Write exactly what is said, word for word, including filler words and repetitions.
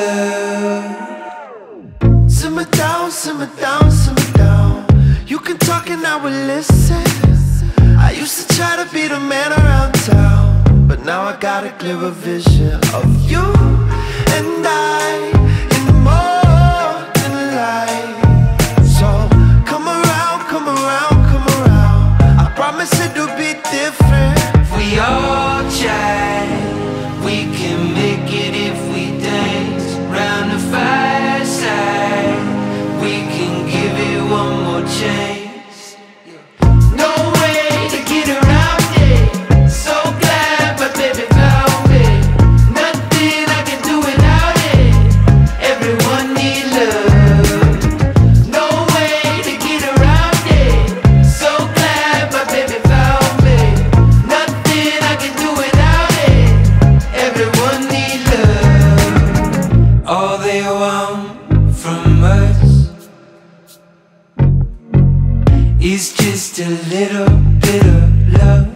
yeah. Simmer down, simmer down, simmer down. You can talk and I will listen. I used to try to be the man around town, but now I got a clearer vision of you and I. It's just a little bit of love.